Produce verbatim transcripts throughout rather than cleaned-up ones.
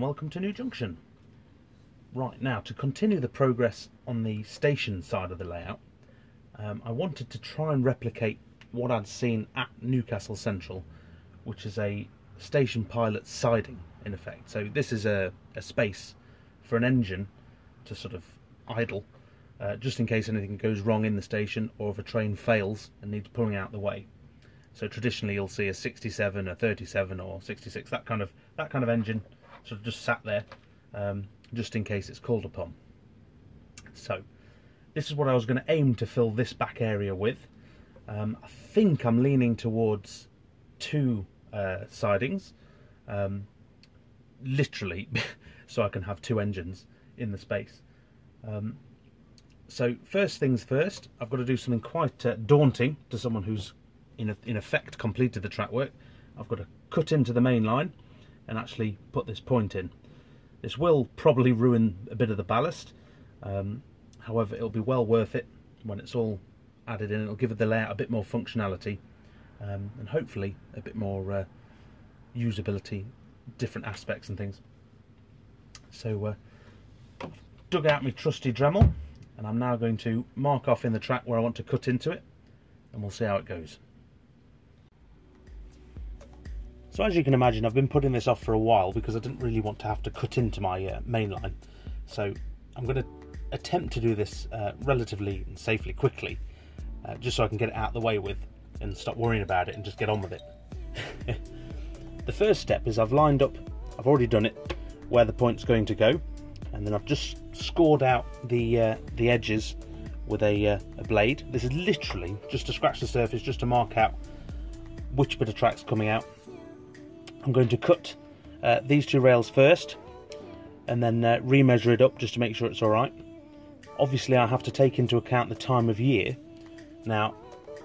and welcome to New Junction. Right, now to continue the progress on the station side of the layout, um, I wanted to try and replicate what I'd seen at Newcastle Central, which is a station pilot siding in effect. So this is a, a space for an engine to sort of idle, uh, just in case anything goes wrong in the station or if a train fails and needs pulling out the way. So traditionally you'll see a sixty-seven, a thirty-seven or sixty-six, that kind of that kind of engine sort of just sat there, um, just in case it's called upon. So this is what I was going to aim to fill this back area with. Um, I think I'm leaning towards two uh, sidings, um, literally, so I can have two engines in the space. Um, so first things first, I've got to do something quite uh, daunting to someone who's in effect completed the track work. I've got to cut into the main line and actually put this point in. This will probably ruin a bit of the ballast, um, however it'll be well worth it when it's all added in. It'll give it the layout a bit more functionality, um, and hopefully a bit more uh, usability, different aspects and things. So uh, I've dug out my trusty Dremel and I'm now going to mark off in the track where I want to cut into it, and we'll see how it goes. So as you can imagine, I've been putting this off for a while because I didn't really want to have to cut into my uh, main line. So I'm going to attempt to do this uh, relatively and safely quickly, uh, just so I can get it out of the way with and stop worrying about it and just get on with it. The first step is I've lined up, I've already done it, where the point's going to go, and then I've just scored out the, uh, the edges with a, uh, a blade. This is literally just to scratch the surface, just to mark out which bit of track's coming out. I'm going to cut uh, these two rails first and then uh, re-measure it up just to make sure it's all right. Obviously I have to take into account the time of year. Now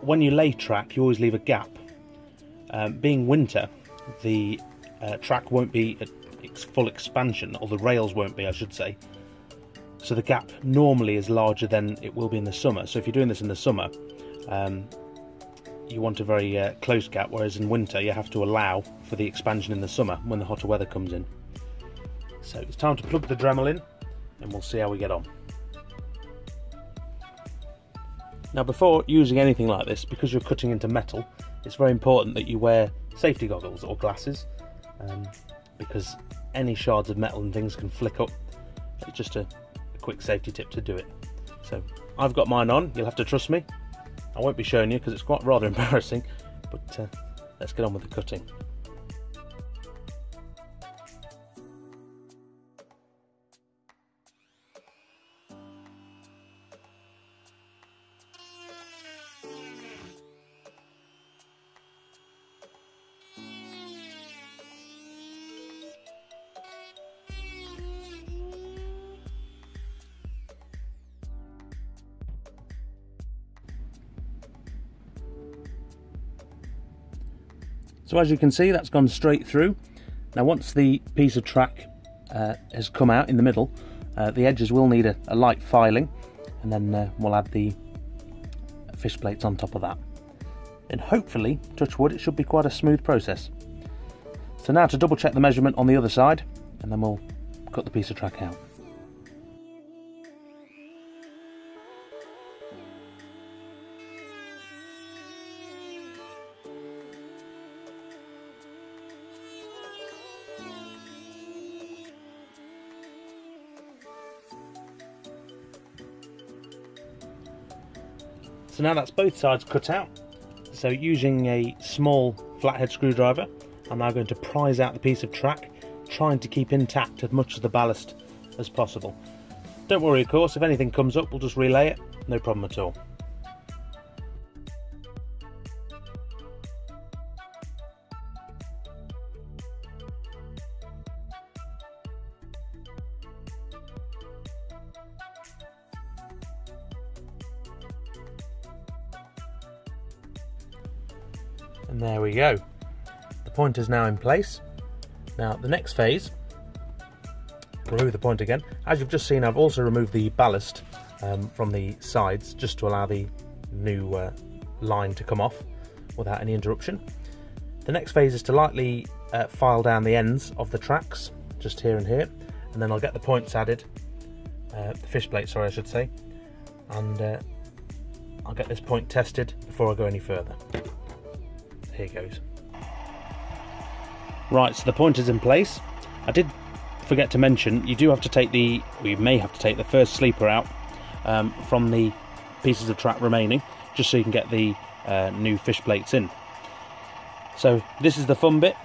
when you lay track you always leave a gap. Um, being winter, the uh, track won't be at its full expansion, or the rails won't be I should say, so the gap normally is larger than it will be in the summer. So if you're doing this in the summer, um, you want a very uh, close gap, whereas in winter you have to allow for the expansion in the summer when the hotter weather comes in. So it's time to plug the Dremel in and we'll see how we get on. Now before using anything like this, because you're cutting into metal, it's very important that you wear safety goggles or glasses, um, because any shards of metal and things can flick up. It's just a, a quick safety tip to do it. So I've got mine on, you'll have to trust me. I won't be showing you because it's quite rather embarrassing, but uh, let's get on with the cutting. So as you can see, that's gone straight through. Now once the piece of track uh, has come out in the middle, uh, the edges will need a, a light filing, and then uh, we'll add the fish plates on top of that. And hopefully, touch wood, it should be quite a smooth process. So now to double check the measurement on the other side, and then we'll cut the piece of track out. So now that's both sides cut out. So using a small flathead screwdriver, I'm now going to prise out the piece of track, trying to keep intact as much of the ballast as possible. Don't worry, of course, if anything comes up, we'll just relay it, no problem at all. And there we go. The point is now in place. Now the next phase, remove the point again. As you've just seen, I've also removed the ballast um, from the sides just to allow the new uh, line to come off without any interruption. The next phase is to lightly uh, file down the ends of the tracks just here and here, and then I'll get the points added, uh, the fish plate, sorry I should say, and uh, I'll get this point tested before I go any further. Here goes. Right, so the point is in place. I did forget to mention, you do have to take the, or you may have to take the first sleeper out um, from the pieces of track remaining, just so you can get the uh, new fish plates in. So this is the fun bit.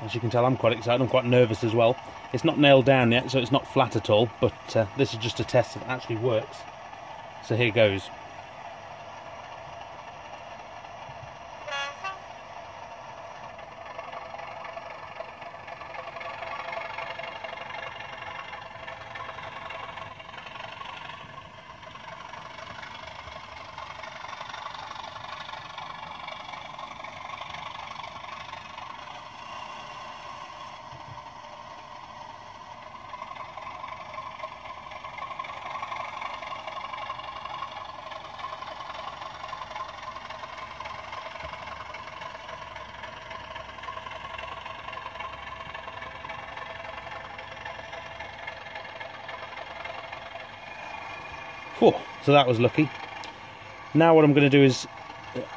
As you can tell, I'm quite excited, I'm quite nervous as well. It's not nailed down yet, so it's not flat at all, but uh, this is just a test that actually works. So here goes. Oh, so that was lucky. Now what I'm going to do is,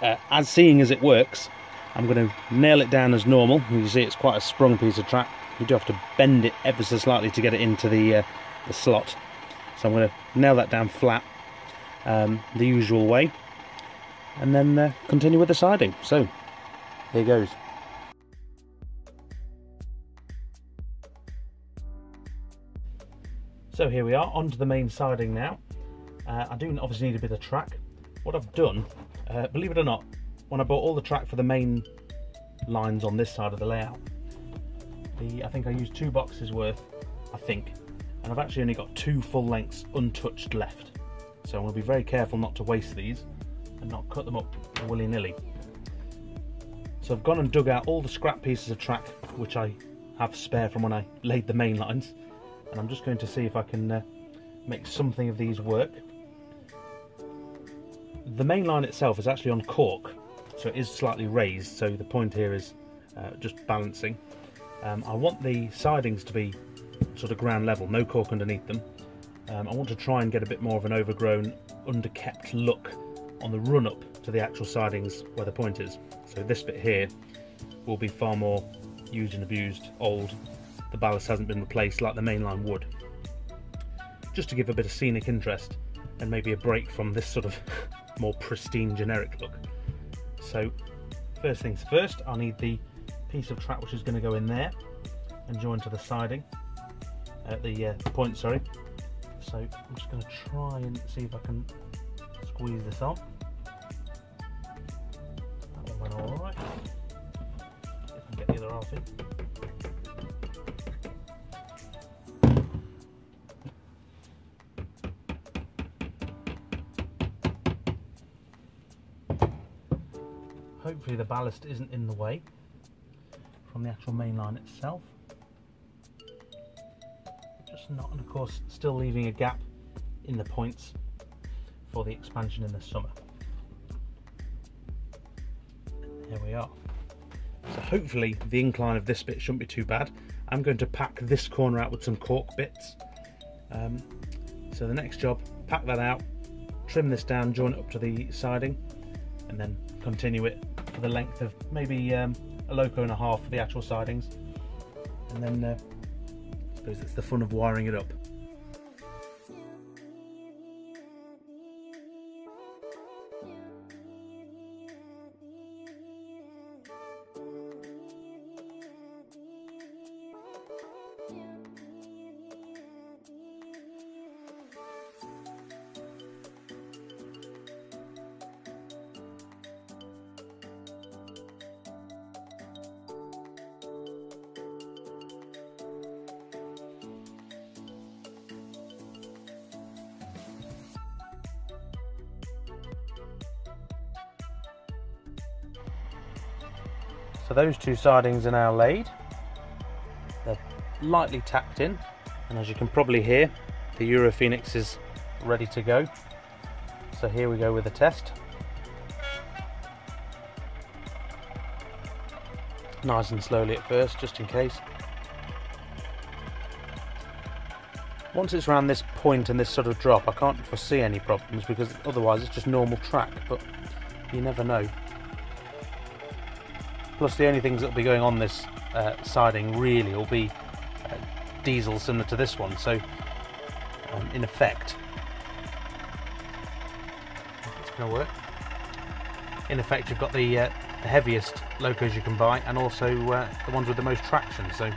uh, as seeing as it works, I'm going to nail it down as normal. You see it's quite a sprung piece of track. You do have to bend it ever so slightly to get it into the, uh, the slot. So I'm going to nail that down flat, um, the usual way, and then uh, continue with the siding. So here goes. So here we are, onto the main siding now. Uh, I do obviously need a bit of track. What I've done, uh, believe it or not, when I bought all the track for the main lines on this side of the layout, the, I think I used two boxes worth, I think, and I've actually only got two full lengths untouched left. So I'm going to be very careful not to waste these and not cut them up willy-nilly. So I've gone and dug out all the scrap pieces of track which I have spare from when I laid the main lines, and I'm just going to see if I can uh, make something of these work. The main line itself is actually on cork, so it is slightly raised, so the point here is uh, just balancing. Um, I want the sidings to be sort of ground level, no cork underneath them. Um, I want to try and get a bit more of an overgrown, underkept look on the run-up to the actual sidings where the point is. So this bit here will be far more used and abused, old. The ballast hasn't been replaced like the main line would. Just to give a bit of scenic interest and maybe a break from this sort of more pristine generic look. So first things first, I'll need the piece of track which is going to go in there and join to the siding at the, uh, the point, sorry. So I'm just going to try and see if I can squeeze this on. That one went all right. If I can get the other half in. Hopefully the ballast isn't in the way from the actual main line itself. Just not, and of course still leaving a gap in the points for the expansion in the summer. There we are. So hopefully the incline of this bit shouldn't be too bad. I'm going to pack this corner out with some cork bits. Um, so the next job, pack that out, trim this down, join it up to the siding, and then continue it for the length of maybe um, a loco and a half for the actual sidings, and then uh, I suppose it's the fun of wiring it up. So those two sidings are now laid, they're lightly tacked in, and as you can probably hear, the Euro Phoenix is ready to go. So here we go with the test. Nice and slowly at first, just in case. Once it's around this point and this sort of drop, I can't foresee any problems because otherwise it's just normal track, but you never know. Plus the only things that will be going on this uh, siding really will be uh, diesel similar to this one, so um, in effect, it's going to work. In effect you've got the, uh, the heaviest locos you can buy and also uh, the ones with the most traction, so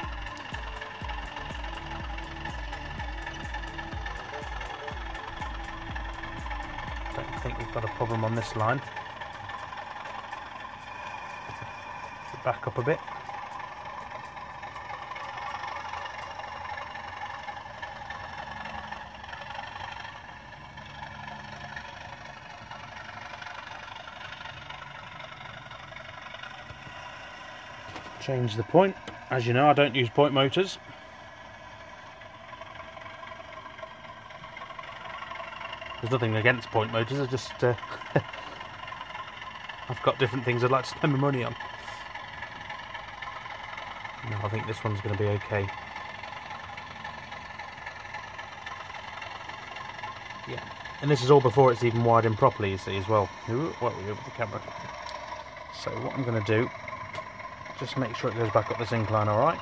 got a problem on this line. Back up a bit. Change the point. As you know, I don't use point motors. There's nothing against point motors, I just, uh, I've got different things I'd like to spend my money on. No, I think this one's going to be okay. Yeah, and this is all before it's even widened properly, you see, as well. Ooh, what were you with the camera? So what I'm going to do, just make sure it goes back up this incline alright.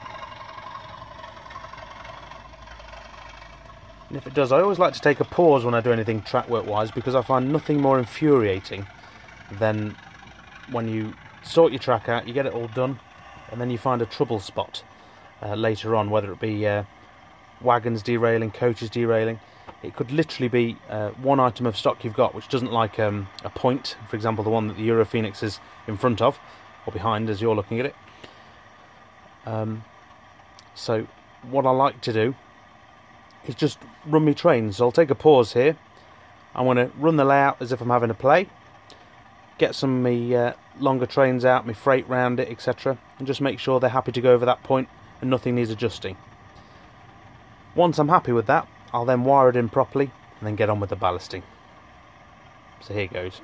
And if it does, I always like to take a pause when I do anything track work wise, because I find nothing more infuriating than when you sort your track out, you get it all done, and then you find a trouble spot uh, later on, whether it be uh, wagons derailing, coaches derailing. It could literally be uh, one item of stock you've got which doesn't like um, a point, for example the one that the Euro Phoenix is in front of, or behind as you're looking at it. Um, so what I like to do, it's just run me trains. So I'll take a pause here. I'm going to run the layout as if I'm having a play, get some of my uh, longer trains out, my freight round it, etc, and just make sure they're happy to go over that point and nothing needs adjusting. Once I'm happy with that, I'll then wire it in properly and then get on with the ballasting. So here goes.